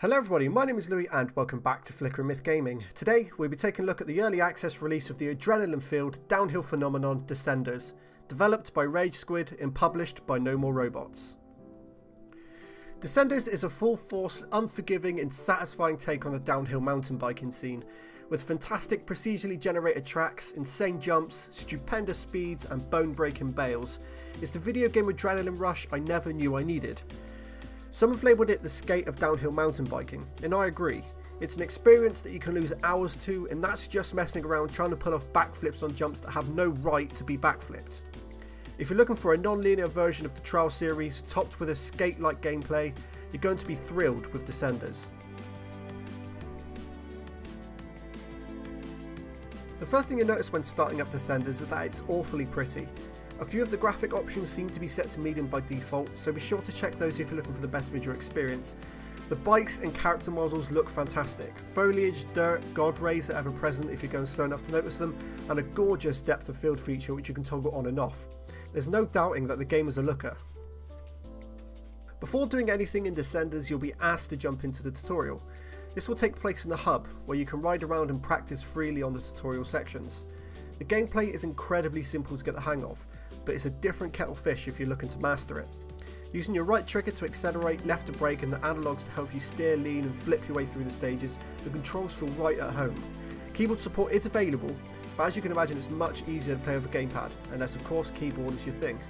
Hello everybody, my name is Louis and welcome back to Flickering Myth Gaming. Today we'll be taking a look at the early access release of the adrenaline-filled downhill phenomenon Descenders, developed by Rage Squid and published by No More Robots. Descenders is a full-force, unforgiving and satisfying take on the downhill mountain biking scene, with fantastic procedurally generated tracks, insane jumps, stupendous speeds and bone-breaking bails. It's the video game adrenaline rush I never knew I needed. Some have labelled it the skate of downhill mountain biking, and I agree. It's an experience that you can lose hours to, and that's just messing around trying to pull off backflips on jumps that have no right to be backflipped. If you're looking for a non-linear version of the Trial series topped with a skate-like gameplay, you're going to be thrilled with Descenders. The first thing you notice when starting up Descenders is that it's awfully pretty. A few of the graphic options seem to be set to medium by default, so be sure to check those if you're looking for the best visual experience. The bikes and character models look fantastic. Foliage, dirt, god rays are ever present if you're going slow enough to notice them, and a gorgeous depth of field feature which you can toggle on and off. There's no doubting that the game is a looker. Before doing anything in Descenders, you'll be asked to jump into the tutorial. This will take place in the hub, where you can ride around and practice freely on the tutorial sections. The gameplay is incredibly simple to get the hang of, but it's a different kettle of fish if you're looking to master it. Using your right trigger to accelerate, left to brake and the analogs to help you steer, lean and flip your way through the stages, the controls feel right at home. Keyboard support is available, but as you can imagine it's much easier to play with a gamepad, unless of course keyboard is your thing.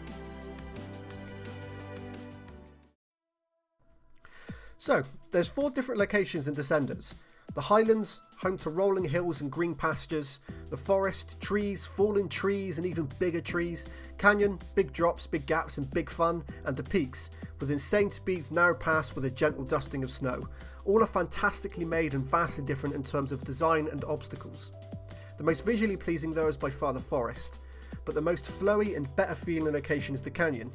So, there's four different locations in Descenders. The Highlands, home to rolling hills and green pastures, the forest, trees, fallen trees and even bigger trees, canyon, big drops, big gaps and big fun, and the peaks, with insane speeds, narrow paths with a gentle dusting of snow. All are fantastically made and vastly different in terms of design and obstacles. The most visually pleasing though is by far the forest, but the most flowy and better feeling location is the canyon.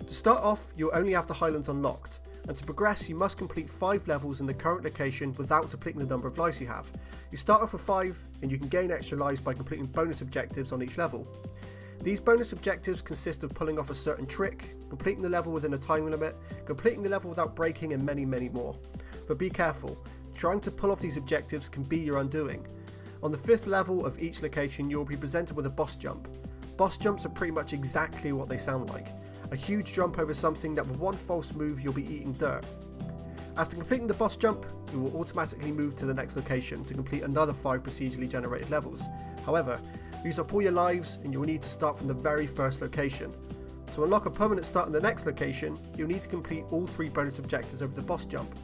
To start off, you'll only have the Highlands unlocked, and to progress you must complete 5 levels in the current location without depleting the number of lives you have. You start off with 5 and you can gain extra lives by completing bonus objectives on each level. These bonus objectives consist of pulling off a certain trick, completing the level within a time limit, completing the level without breaking and many more. But be careful, trying to pull off these objectives can be your undoing. On the 5th level of each location you will be presented with a boss jump. Boss jumps are pretty much exactly what they sound like. A huge jump over something that with one false move you'll be eating dirt. After completing the boss jump, you will automatically move to the next location to complete another 5 procedurally generated levels. However, use up all your lives and you will need to start from the very first location. To unlock a permanent start in the next location, you'll need to complete all 3 bonus objectives over the boss jump.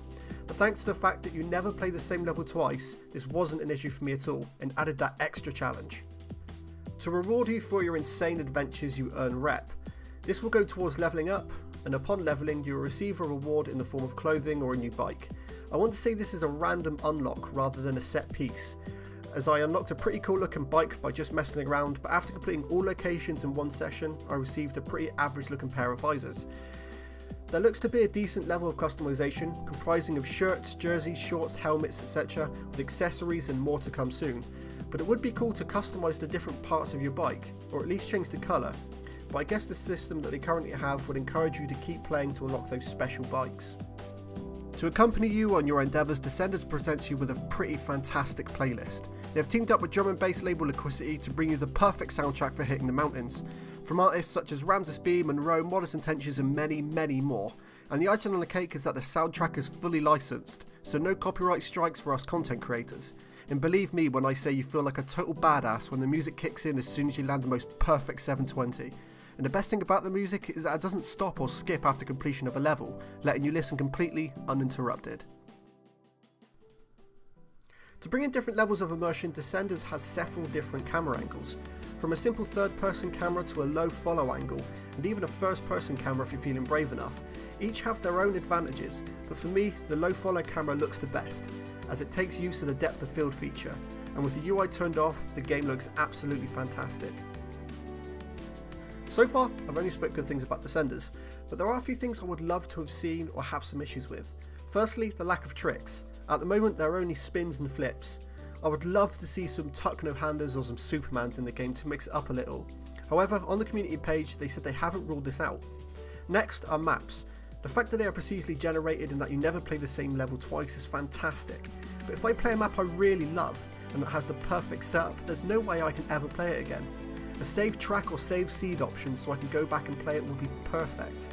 But thanks to the fact that you never play the same level twice, this wasn't an issue for me at all and added that extra challenge. To reward you for your insane adventures, you earn rep. This will go towards levelling up, and upon levelling you will receive a reward in the form of clothing or a new bike. I want to say this is a random unlock rather than a set piece, as I unlocked a pretty cool looking bike by just messing around, but after completing all locations in one session I received a pretty average looking pair of visors. There looks to be a decent level of customization, comprising of shirts, jerseys, shorts, helmets etc, with accessories and more to come soon, but it would be cool to customise the different parts of your bike, or at least change the colour. But I guess the system that they currently have would encourage you to keep playing to unlock those special bikes. To accompany you on your endeavours, Descenders presents you with a pretty fantastic playlist. They have teamed up with drum and bass label Liquicity to bring you the perfect soundtrack for hitting the mountains, from artists such as Ramses Beam, Monroe, Modest Intentions and many more. And the icing on the cake is that the soundtrack is fully licensed, so no copyright strikes for us content creators. And believe me when I say you feel like a total badass when the music kicks in as soon as you land the most perfect 720. And the best thing about the music is that it doesn't stop or skip after completion of a level, letting you listen completely uninterrupted. To bring in different levels of immersion, Descenders has several different camera angles, from a simple third-person camera to a low follow angle, and even a first-person camera if you're feeling brave enough. Each have their own advantages, but for me, the low follow camera looks the best, as it takes use of the depth of field feature, and with the UI turned off, the game looks absolutely fantastic. So far, I've only spoke good things about Descenders, but there are a few things I would love to have seen or have some issues with. Firstly, the lack of tricks. At the moment, there are only spins and flips. I would love to see some tuck-no-handers or some supermans in the game to mix it up a little. However, on the community page, they said they haven't ruled this out. Next are maps. The fact that they are procedurally generated and that you never play the same level twice is fantastic, but if I play a map I really love and that has the perfect setup, there's no way I can ever play it again. A save track or save seed option so I can go back and play it would be perfect.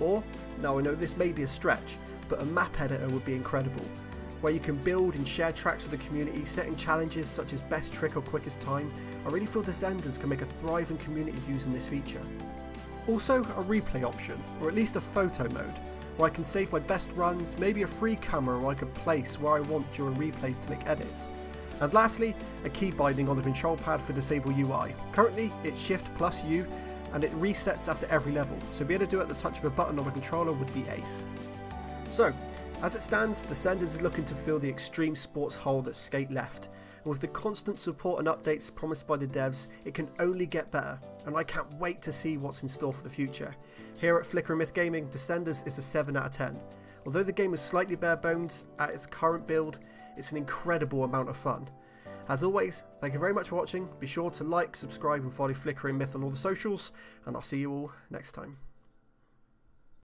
Or, now I know this may be a stretch, but a map editor would be incredible, where you can build and share tracks with the community, setting challenges such as best trick or quickest time. I really feel Descenders can make a thriving community using this feature. Also, a replay option, or at least a photo mode, where I can save my best runs, maybe a free camera where I can place where I want during replays to make edits. And lastly, a key binding on the control pad for disable UI. Currently, it's Shift plus U, and it resets after every level, so being able to do it at the touch of a button on a controller would be ace. So, as it stands, Descenders is looking to fill the extreme sports hole that Skate left, and with the constant support and updates promised by the devs, it can only get better, and I can't wait to see what's in store for the future. Here at Flickering Myth Gaming, Descenders is a 7 out of 10. Although the game is slightly bare bones at its current build, it's an incredible amount of fun. As always, thank you very much for watching. Be sure to like, subscribe and follow Flickering Myth on all the socials, and I'll see you all next time.